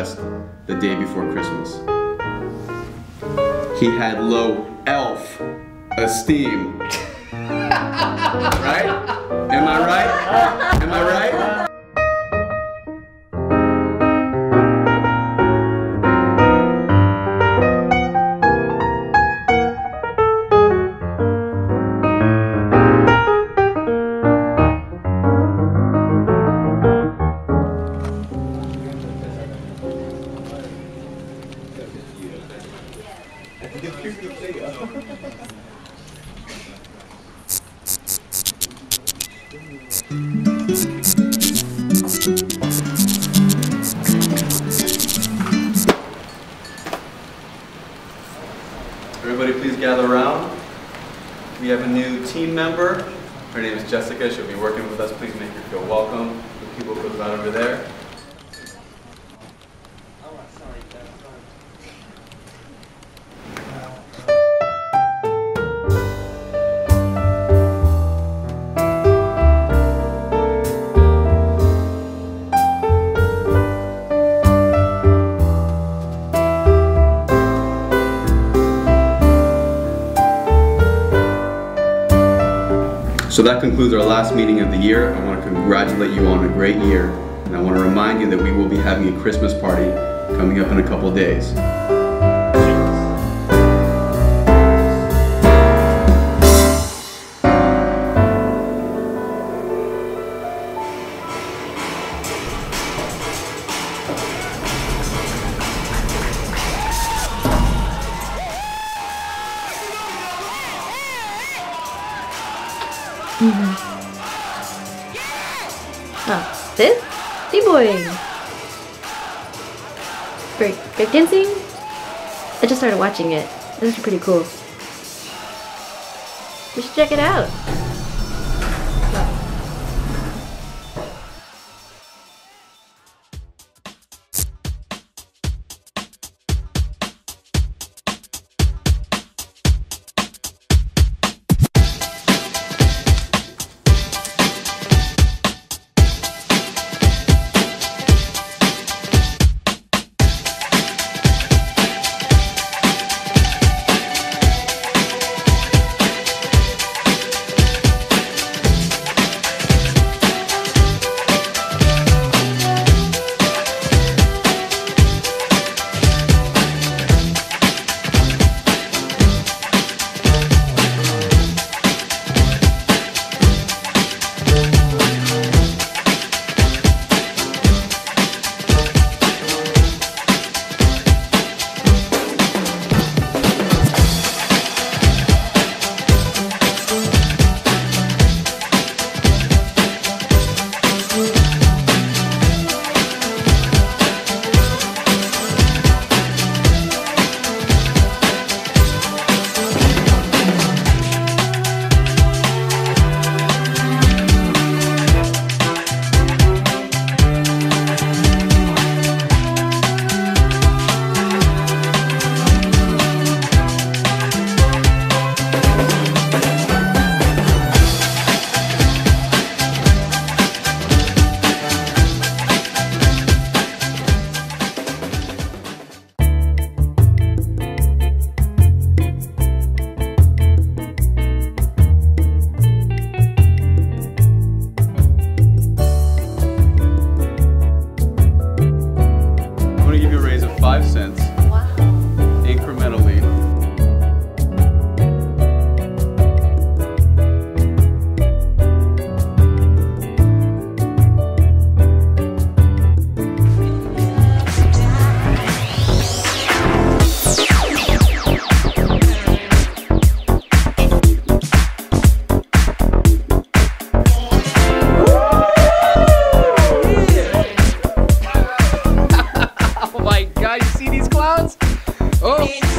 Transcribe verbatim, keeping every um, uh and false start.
West the day before Christmas. He had low elf esteem. Right? Am I right? Am I right? Everybody please gather around. We have a new team member. Her name is Jessica. She'll be working with us. Please make her feel welcome. The people goes out over there. So that concludes our last meeting of the year. I want to congratulate you on a great year, and I want to remind you that we will be having a Christmas party coming up in a couple of days. Mm-hmm. Oh, this? D-boying. Break, break dancing? I just started watching it. This is pretty cool. We should check it out. five cents. Wow. Incrementally. Oh!